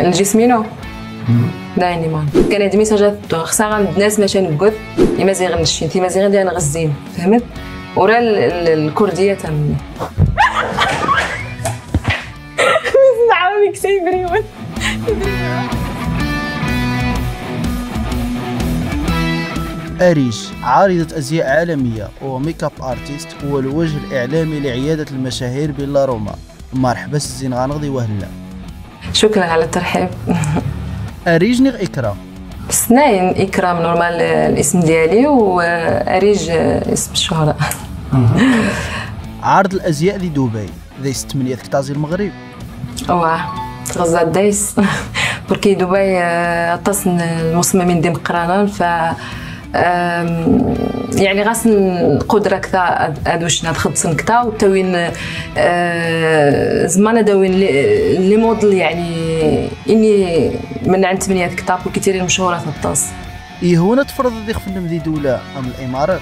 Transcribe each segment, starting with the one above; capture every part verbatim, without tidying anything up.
الجسمينو دايني مان كندمي سجات خصها الناس ماشي نقد يمازيغ نشفين تي مازيغ ديال غزين فهمت ورا الكرديه تم نعاوني كسيبريون أريج عارضة أزياء عالمية وميك اب ارتيست هو الوجه الإعلامي لعيادة المشاهير بلا روما. مرحبا سي غنغدي وهلا. شكرا على الترحيب. أريج نغ إكرام. سناين إكرام نورمال الاسم ديالي وأريج اسم الشهرة. عرض الأزياء لدبي دايس ثمانية كتازي المغرب. أواه غزة دايس بركي دبي تصن المصممين ديال مقرانان ف يعني غاس القدره كثر ادوشنا تخبصن كثر وتوين زمان داوين لي موديل يعني اني من عند ثمانيه كتاب وكثير المشهورات الطاس يهونا تفرض ضيق في المدينه دوله ام الامارات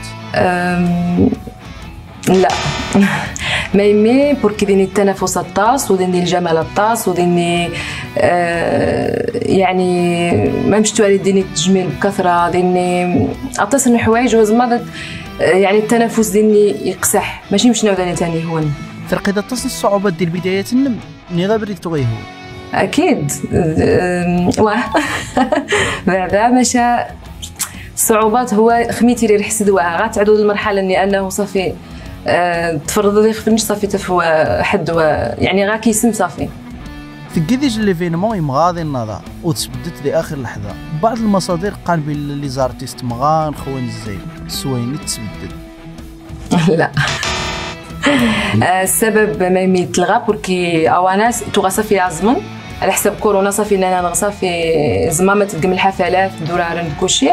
لا ميمي بوركي ديني التنافس الطاس وديني الجمال الطاس وديني آه يعني ما مشتوالي ديني التجميل بكثره ديني عطيت الحوايج وزعما يعني التنافس ديني يقصح ماشي مش نعاود ثاني هون فرقد الطاس الصعوبات ديال بدايه النم ني غابريك تويه اكيد واه بعدا مشى الصعوبات هو خميتي اللي حسد واه غتعدو للمرحله اني انه صافي أه تفرض لي خفنش صافي تفوا حد يعني غا كيسم صافي تكديج ليفينمون يمغاضي النظر وتثبتت لاخر لحظه بعض المصادر قال باللي زارتيست مغان خوان الزين سويني تثبتت لا السبب ما يميت الغا بوركي اواناس تو صافي عزمن على حساب كورونا صافي انا غصافي زعما ما تقم الحفلات درارن كلشي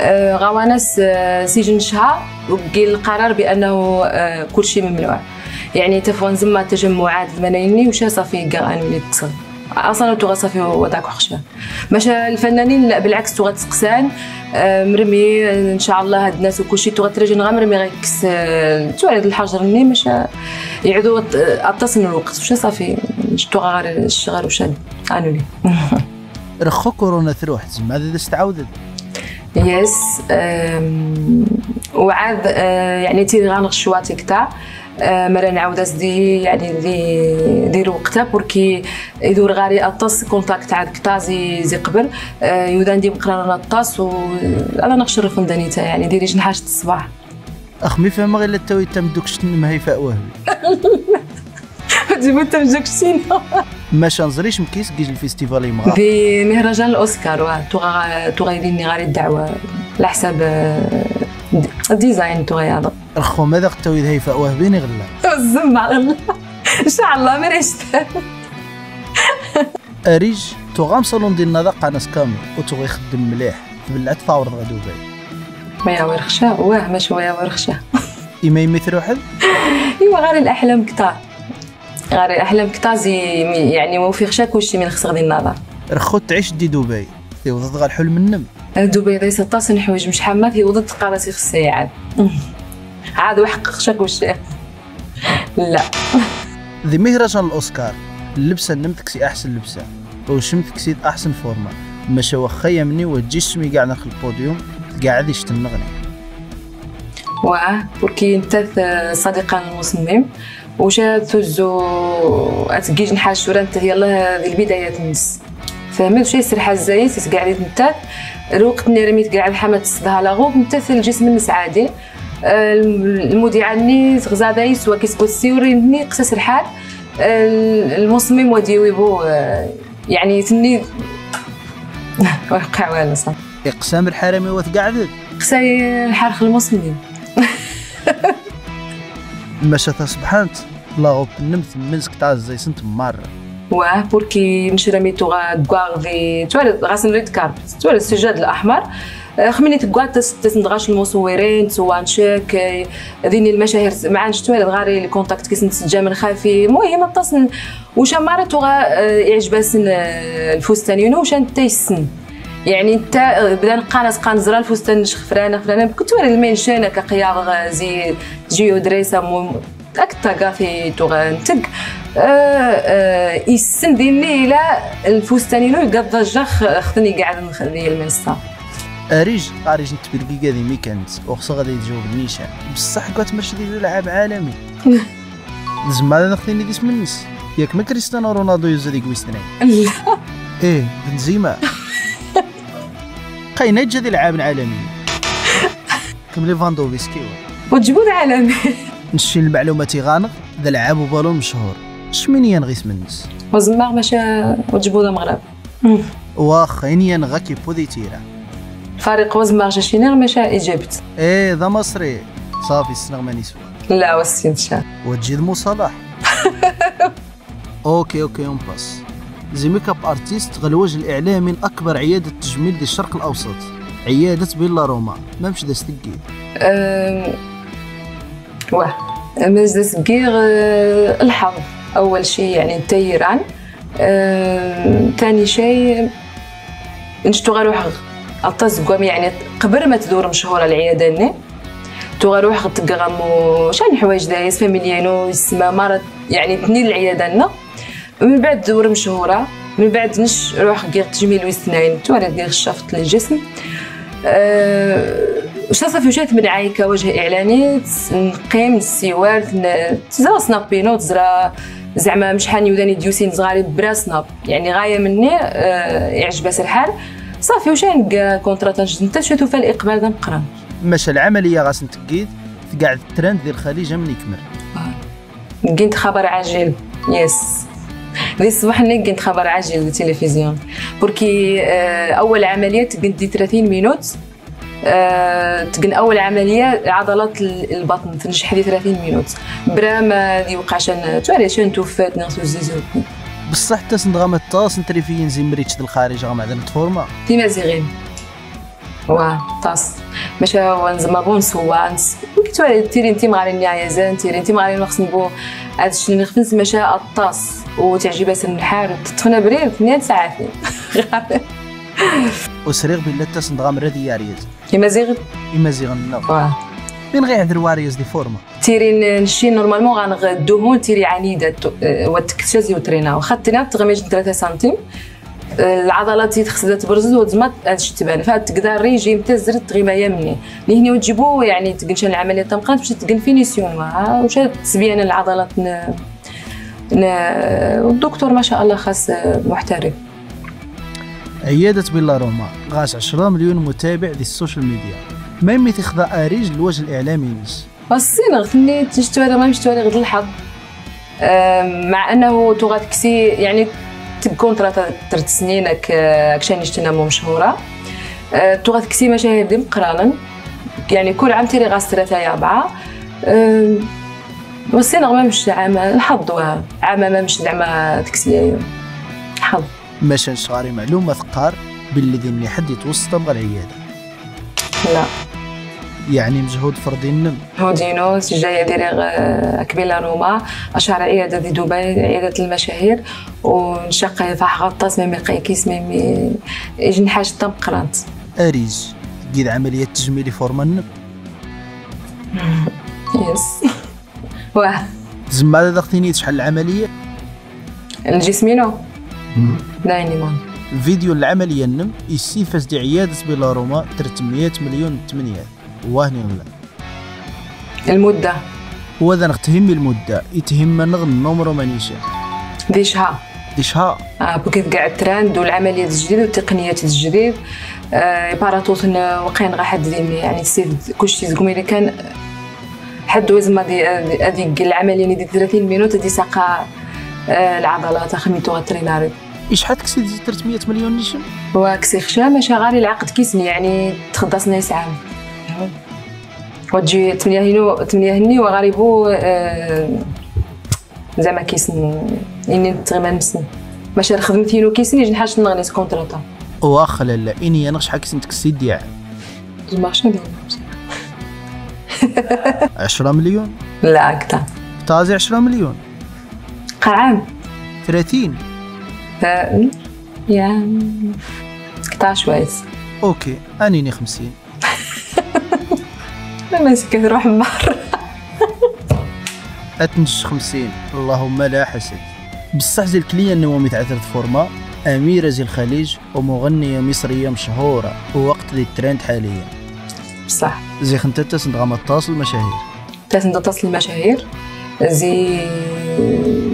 أه غوانس أه سجن شهر وبقي القرار بانه أه كلشي ممنوع يعني تفون زعما تجمعات المنايني وشا صافي كاع غنولي تصل اصلا تو غصافي وضعك خشبه ماشا الفنانين لا بالعكس تو غتسقسان أه مرمي ان شاء الله هاد الناس وكلشي تو غترجي غمرمي غيكس تو على الحجر ني ماشا يعودوا اتصن الوقت وشا صافي شتو غير الشغل وشاد قالوا لي رخو كورونا تروح تما هذا تعاودت يس وعاد يعني تي غنغشواتي كتا مرا نعاود اسدي يعني دي ديرو وقتها بوركي يدور غاري الطاس كونتاكت عاد كتا زي زي قبل يودان دي مقرانا الطاس وانا نغشر الفندانيتا يعني ديري جنحاش الصباح اخمي فما غير التوي تم دوكش مهيفاء وهبي جيبو تمجوك شينا ماشا نزريش مكيس كيجي الفيستيفال يمغا بمهرجان الاوسكار واه توغا توغا يديرني غير الدعوه على حساب الديزاين توغا هذا رخو ماذا قتاوي هيفاء وهبيني غلا الزمع غلا ان شاء الله ما رشت اريج توغام صالون ديال النظا قناص كامل وتوغي يخدم مليح تبلعت فاور غدا دبي ما يا ورخشه واه ماشي يا ورخشه ايما يمثل واحد ايوا غير الاحلام كثار غير الاحلام كتازي يعني موفي خشا كلشي من خص غادي النظر رخو تعيش دي دبي تيوضد غا الحلم النم دبي دايس طاس نحوايج مش حما تيوضد قراتي خصها يعاد عاد وحق خشا كلشي لا ذي مهرجان الاوسكار اللبسه نمتكسي احسن لبسه وشمتكسي احسن فورمه ماشي واخا يمني وتجي شمي كاع نخل البوديوم قاعد يشتن نغني واه بوركي انت صديقا المصمم وشا تزو اتكيج نحال شورا نتا يلاه هذه البدايه تنس فهمت وشا يسير حزايس يتقعد نتا الوقت اللي رميت كاع الحمات تصدها لاغوب نتا الجسم النس عادي المذيعه ني غزا دايس وكيسكو السيوري ني قصص الحال المصمم وديويبو يعني تني وقع والو صافي اقسام الحرامي وتقعدت قساي الحرخ المصممين ماشا تا سبحانت لاغوب نمت منسك تاع الزيسن تمارة واه بوركي نشرميتو غا كواغدي توالي غاسنريت كاربت توالي السجاد الاحمر خميني تكواغ تسندغاش المصورين توانشيك ذيني المشاهير معانش توالي غاري الكونتاكت كيسنتجا من خافي المهم اتصن وشا مارت وغا يعجباسن الفستانيونو وشا نتا يسن يعني نتا بدا نقانس قانزرا الفستان نشخ فرانا فرانا كنت ورا المينشانه كقياغ زي جيو دريسا اكتا كافي توغا نتك يستندي لي الى الفستانينو يلقى الضجه خدني قاعد نخلي المنصه. اريج اريج التبركيكه ديما كانت وخصها غادي تجاوب النيشان بصح كتمشي ديال العاب عالمي. زعما انا خديني كيس من نس ياك ما كريستيانو رونالدو يوز هذيك ويستناي. لا ايه بنزيما قاينه جا ديال العاب عالميه كم ليفاندوفسكي وتجبد عالمي. نشي المعلومه تيغانغ ذا لعاب وبالون مشهور شمنيا غيس منس وزماغ ماشي وتجبد المغرب واخا ينين غا كيبودي تيرا فريق وزماغ جاشينير ماشي ايجيبت ايه ذا مصري صافي السنغ ما نسوا لا وسي ان شاء وتجي المصالح. اوكي اوكي اون باس زي ميك اب ارتيست غلوج الاعلامي الاكبر عياده تجميل للشرق الاوسط عياده بيلا روما ما مشى دا ستكي واه مازال صغير الحظ اول شيء يعني التيران ثاني شيء نشتو غير واحد التزقم يعني قبل ما تدور مشهوره العياده ني تو غير واحد تقرامو شحال حوايج دايس فاميليانو يسمى مرض يعني تني العياده لنا من بعد دور مشهوره من بعد نش روح غير تجميل وسنين تو غير شفت الجسم أه وصافي وجات مدعايه كوجه اعلاني نقيم السيوار تزرا سنابينو تزرا زعما مشحال يوداني ديوسين صغاري برا سناب يعني غايه مني أه يعجبها الحال صافي وجا نلقى كونترات نتا شفتو فيها الاقبال غنقرا ماشي العمليه غاس نتكيد كاع الترند ديال الخليج ملي كمل لقيت خبر عاجل يس دي الصباح اللي كنت خبر عاجل للتلفزيون بركي اول عمليه تقدي ثلاثين مينوت تقن اول عمليه عضلات البطن تنجح لي ثلاثين مينوت برا ما يوقعش توالي شنتو فات ناس وزيزو بصح حتى سنغام الطاس نتريفين زي مريتش الخارج غام عندنا تفورما ديما زيغين واه طاس ماشي هو نزما بونس وانس كتوالي تيري انت مع النيازان تيري انت مع نخصنبو هادشي اللي نخفنس ماشي الطاس وتعجبها النحار تطفنا بريل اثنين ساعات وسريغ بالله حتى سندغام رادي ياريز امازيغ امازيغ واه من غير عند الواريز دي فورما تيري نشي نورمالمون غنغدوهم تيري عنيده وتكتشازي وترينا واخا ترينا تغميج ثلاثة سنتيم العضلات تيتخصها تبرز وتزمط هادشي تبان فهاد تقدر ريجيم تاع الزرد تغيما يمني لهني وتجيبو يعني تقنش العمليه تاع مقات باش تقن فينيسيون واه وشاد تسبيان العضلات والدكتور ما شاء الله خاص محترف. عيادة بيلا روما غاس عشرة مليون متابع ديال السوشيال ميديا ما يمي تخضع اريج للوجه الاعلامي نيس الصين غتني تشتو هذا ما مشتو هذا غد الحظ مع انه تغاتكسي يعني تكونترات ثلاث سنين كشاني شتنامو مشهوره تغاتكسي مشاهد مقرانا يعني كل عام تيري غاس ثلاثه اربعه وسي نغمه مش عام الحظ وها عام ما مش زعما تكسيه الحظ ماشي نشاري معلومه ثقار باللي ديني حد يتوسط مع العياده لا يعني مجهود فردي النم هودينو جايه ديري كبيله روما اشهر عياده دي دبي عياده المشاهير ونشقي فاح غطاس ميمي قيكيس ميمي جنحاش طم قرانت اريج دير عمليه تجميلي فورما النم يس واه زعما داختيني شحال العمليه الجسمينو دايني مان فيديو العمليه النم يسيفاس دي عياده بلا روما ثلاثمية مليون ثمانية واهني ولا المده وذا نختهمي المده يتهمنا نغ النومرو مانيشا ديشها ديشها اه بوكي كاع الترند والعمليات الجديده والتقنيات الجديد آه باراتوت وقين غا حد يعني السيف كلشي زكمي اللي كان حد وزما دي هذيك العمليه ديال ثلاثين مينوت هذه ساقه العضلات خميتو غتريناري شحال كسي ديال ثلاثمية مليون نيشان هو كسي خشا ماشي غاري العقد كيسني يعني تخدصنا يسعام وتجي ثمانية هنو ثمانية هني وغاريبو آه زعما كيسن اني تغيما نمسن ماشي خدمتي له كيسني جي نحاش نغني كونتراطا واخا لا اني انا شحال كسنت كسي ديال المارشي ديال عشرة مليون لا اكثر تازي عشرة مليون قعام ثلاثين ها يا قطع شويه اوكي انيني خمسين ما ماسك روح مره أتنش خمسين اللهم لا حسد. بصح زي الكلية النومي تعثرت فورما أميرة زي الخليج ومغنية مصرية مشهورة ووقت لي الترند حاليا. بصح زي خنتا تسند غاما تصل المشاهير تسند تصل المشاهير زي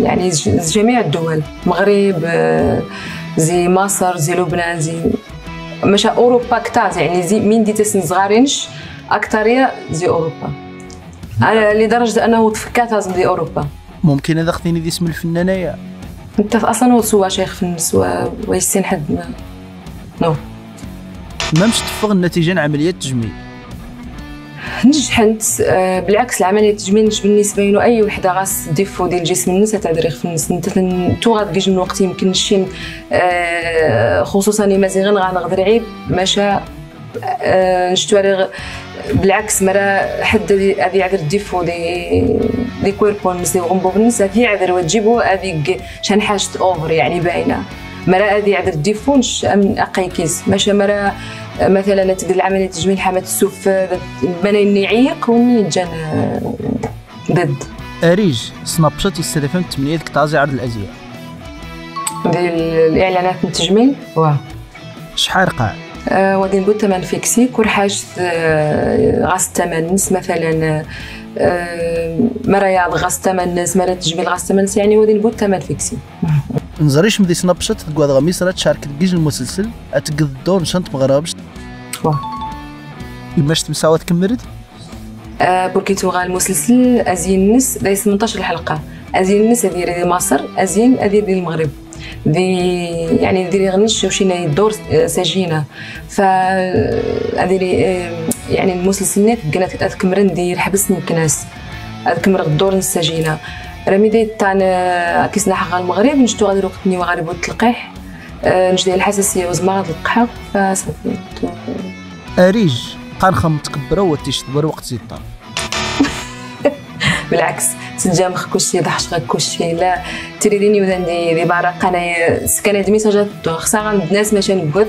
يعني زي جميع الدول، مغرب زي مصر زي لبنان زي مشا أوروبا كتاع يعني زي من دي تسند صغارينش أكثرية زي أوروبا. أنا لدرجة أنه تفكات هاز دي أوروبا. ممكن هذا خطيني دي اسم الفنانة أنت أصلا وتسوى شيخ في النسوة ويسين حد ما نو ما مش تفغ النتيجة عن عملية تجميل نجحت. آه بالعكس العملية التجميل نش بالنسبة لي أي وحدة غاس ديفو ديال الجسم الناس تعدريخ في النس أنت توغاد كيجي من وقت يمكن شي آه خصوصا لمازيغ غنغدر عيب ماشا آه نشتواري بالعكس مرة حد هذي عذر ديفو دي دي كويربو نسي وغنبو بالنسبة هذي عذر وتجيبو هذيك شان حاجة أوفر يعني باينة مرة هذي عذر ديفو نش أمن أقاي كيس ماشا مرة مثلا تقول عملية تجميل حماة السوف بنيني عيق ونجان ضد. أريج سناب شات يستلفهم تمنية كتازي عرض الأزياء ديال الإعلانات من التجميل واه شحال قاع؟ آه وغادي نقول ثمن فيكسي كل حاجة آه غاس الثمن مثلا آه مراياض غاس الثمن ناس مرا تجميل غاس الثمن يعني وغادي نقول ثمن فيكسي. نزريش مدي سناب شات تقعد غميس راه تشارك كيج المسلسل اتقد الدور نشنت مغربش واه يماش تمساوا تكملت آه بركيتو غا المسلسل ازين نس دايس ثمنطاش حلقه ازين نس هذه ديال مصر ازين هذه ديال المغرب دي يعني ديري غنش وشينا الدور سجينه ف هذه يعني المسلسلات كانت تكمرن ندير حبس نكناس تكمر الدور السجينه رامي دايت تاع كيسنا حق المغرب نشتو غادي وقتني مغاربه التلقيح نجدي الحساسيه وزمرات القحف فصافي. أريج قرخه متكبره وتشتبر وقت زيد الطرف بالعكس تجامخ كلشي ضحش غا كلشي لا تريديني وداندي دي بارق انا سكانه الميساجات خصها الناس ماشي نقعد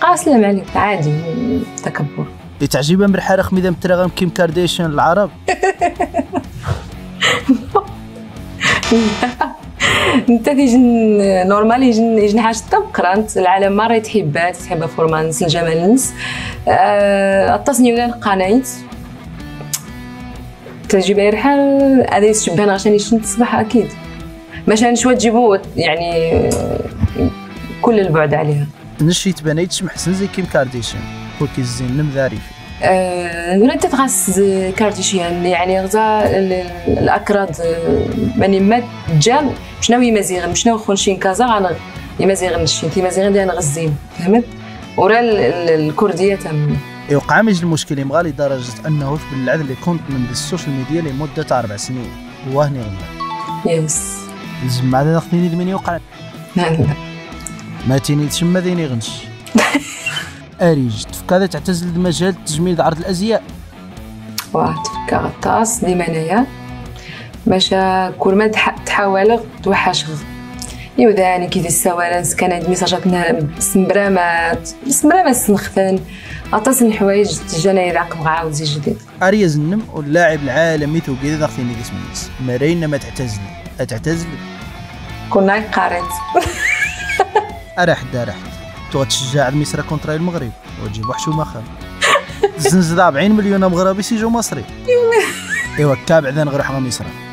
قاسله عليك عادي تكبر تعجبها مرحله خميده متراغم كيم كارديشيان العرب انت تيجي نورمال يجي يجي حاجه تبقرا العالم مره تحبات تحبها فورمانس الجمال النس اتصني ولا القنايت تجيب غير حال هذا يشبهنا عشان يشن الصباح اكيد مشان شويه تجيبو يعني كل البعد عليها نشيت بنيت محسن زي كيم كارديشيان وكي الزين المذاريفي ولا تتغاس كارديشيان يعني غزا الاكراد ماني ما تجام شنو يمازيغ مشناو خونشين كازا غانا يمازيغ نشين تيمازيغ اللي انا غزين فهمت ورا الكرديه تماما يوقع ميج المشكل يمغى لدرجه انه في بالعدل اللي كنت من السوشيال ميديا لمده اربع سنين وهني غلا يس زعما هذا خديني لمن يوقع ما تيني تما ديني غنش. أريج تفكا تعتزل المجال تجميل عرض الازياء واه تفكا غطاس ديما انايا ماشا كل ما تحاول توحش يوداني كي ديال السوالانس كان هاد ميساجاتنا سمبرامات سمبرامات سنختان غطاس الحوايج تجانا يلعق بغا عاوزي جديد. أريز النم واللاعب العالمي توكيدي داخلين ديك سميتس مرينا ما تعتزل اتعتزل كنا قاريت أرحت دارحت تشجع المصري كونترا المغرب وتجيب وحشومه خام زنزدا أربعين مليون مغربي سيجو مصري ايوا كابع ذا نغرح غا مصري